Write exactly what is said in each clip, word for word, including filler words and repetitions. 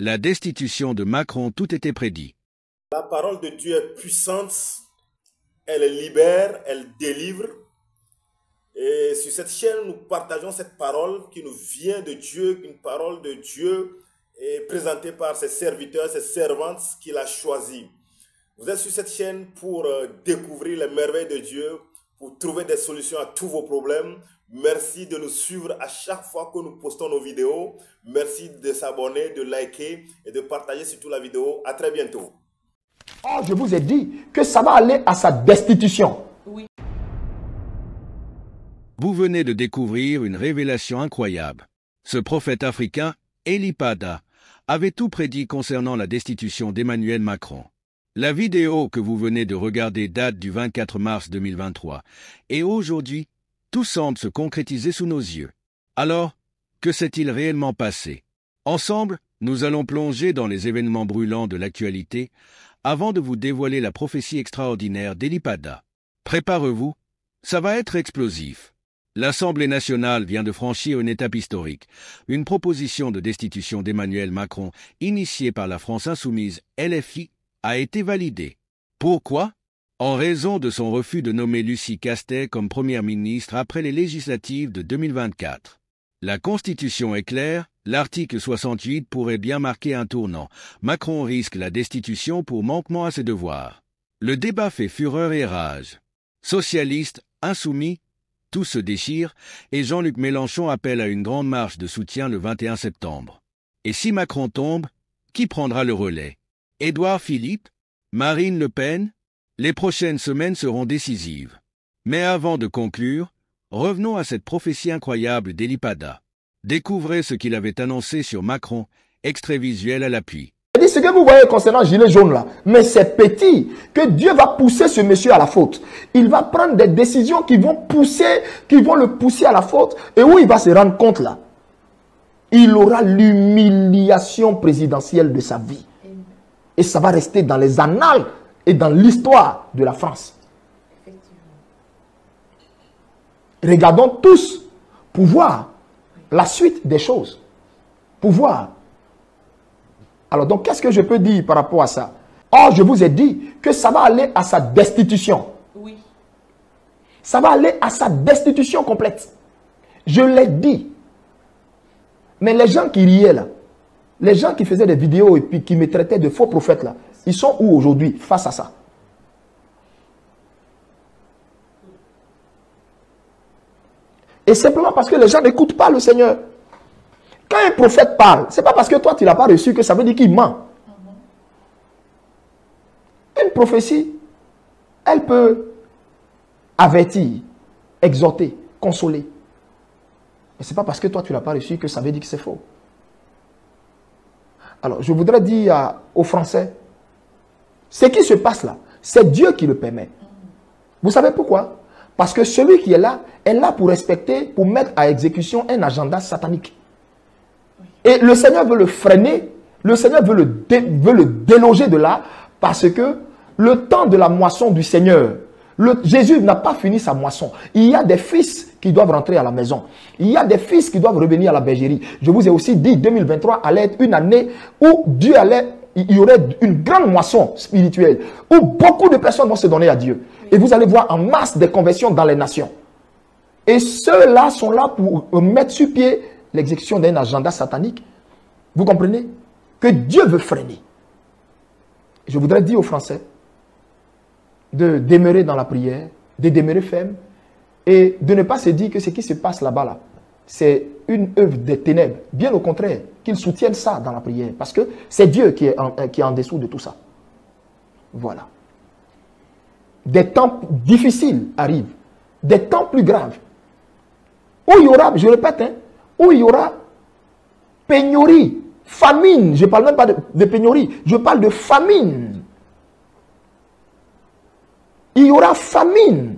la destitution de Macron, tout était prédit. La parole de Dieu est puissante, elle libère, elle délivre. Et sur cette chaîne, nous partageons cette parole qui nous vient de Dieu, une parole de Dieu est présentée par ses serviteurs, ses servantes qu'il a choisies. Vous êtes sur cette chaîne pour découvrir les merveilles de Dieu, pour trouver des solutions à tous vos problèmes. Merci de nous suivre à chaque fois que nous postons nos vidéos. Merci de s'abonner, de liker et de partager surtout la vidéo. À très bientôt. Oh, je vous ai dit que ça va aller à sa destitution. Oui. Vous venez de découvrir une révélation incroyable. Ce prophète africain, Eli Padah, avait tout prédit concernant la destitution d'Emmanuel Macron. La vidéo que vous venez de regarder date du vingt-quatre mars deux mille vingt-trois, et aujourd'hui, tout semble se concrétiser sous nos yeux. Alors, que s'est-il réellement passé? Ensemble, nous allons plonger dans les événements brûlants de l'actualité, avant de vous dévoiler la prophétie extraordinaire d'Eli Padah. Préparez-vous, ça va être explosif. L'Assemblée nationale vient de franchir une étape historique, une proposition de destitution d'Emmanuel Macron, initiée par la France insoumise, L F I, a été validé. Pourquoi? En raison de son refus de nommer Lucie Castet comme première ministre après les législatives de deux mille vingt-quatre. La Constitution est claire, l'article soixante-huit pourrait bien marquer un tournant. Macron risque la destitution pour manquement à ses devoirs. Le débat fait fureur et rage. Socialistes, insoumis, tout se déchire, et Jean-Luc Mélenchon appelle à une grande marche de soutien le vingt et un septembre. Et si Macron tombe, qui prendra le relais? Édouard Philippe, Marine Le Pen, les prochaines semaines seront décisives. Mais avant de conclure, revenons à cette prophétie incroyable d'Eli Padah. Découvrez ce qu'il avait annoncé sur Macron, extrait visuel à l'appui. Ce que vous voyez concernant Gilet jaune là, mais c'est petit, que Dieu va pousser ce monsieur à la faute. Il va prendre des décisions qui vont pousser, qui vont le pousser à la faute. Et où il va se rendre compte là? Il aura l'humiliation présidentielle de sa vie. Et ça va rester dans les annales et dans l'histoire de la France. Regardons tous pour voir la suite des choses. Pour voir. Alors donc, qu'est-ce que je peux dire par rapport à ça? Oh, je vous ai dit que ça va aller à sa destitution. Oui. Ça va aller à sa destitution complète. Je l'ai dit. Mais les gens qui riaient là, les gens qui faisaient des vidéos et puis qui me traitaient de faux prophètes, là, ils sont où aujourd'hui face à ça? Et simplement parce que les gens n'écoutent pas le Seigneur. Quand un prophète parle, ce n'est pas parce que toi tu l'as pas reçu que ça veut dire qu'il ment. Une prophétie, elle peut avertir, exhorter, consoler. Mais ce n'est pas parce que toi tu l'as pas reçu que ça veut dire que c'est faux. Alors, je voudrais dire à, aux Français, ce qui se passe là, c'est Dieu qui le permet. Vous savez pourquoi? Parce que celui qui est là, est là pour respecter, pour mettre à exécution un agenda satanique. Et le Seigneur veut le freiner, le Seigneur veut le, dé, veut le déloger de là, parce que le temps de la moisson du Seigneur, le, Jésus n'a pas fini sa moisson. Il y a des fils qui doivent rentrer à la maison. Il y a des fils qui doivent revenir à la bergerie. Je vous ai aussi dit, deux mille vingt-trois allait être une année où Dieu allait, il y aurait une grande moisson spirituelle, où beaucoup de personnes vont se donner à Dieu. Et vous allez voir en masse des conversions dans les nations. Et ceux-là sont là pour mettre sur pied l'exécution d'un agenda satanique. Vous comprenez? Que Dieu veut freiner. Je voudrais dire aux Français de demeurer dans la prière, de demeurer ferme, et de ne pas se dire que ce qui se passe là-bas, là, c'est une œuvre des ténèbres. Bien au contraire, qu'ils soutiennent ça dans la prière. Parce que c'est Dieu qui est, en, qui est en dessous de tout ça. Voilà. Des temps difficiles arrivent. Des temps plus graves. Où il y aura, je répète, hein, où il y aura pénurie, famine. Je ne parle même pas de, de pénurie. Je parle de famine. Il y aura famine.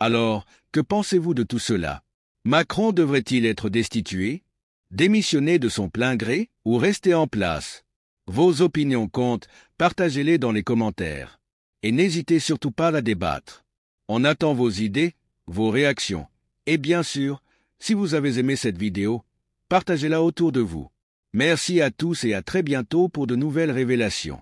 Alors, que pensez-vous de tout cela? Macron devrait-il être destitué, démissionner de son plein gré ou rester en place? Vos opinions comptent, partagez-les dans les commentaires. Et n'hésitez surtout pas à débattre. On attend vos idées, vos réactions. Et bien sûr, Si vous avez aimé cette vidéo, partagez-la autour de vous. Merci à tous et à très bientôt pour de nouvelles révélations.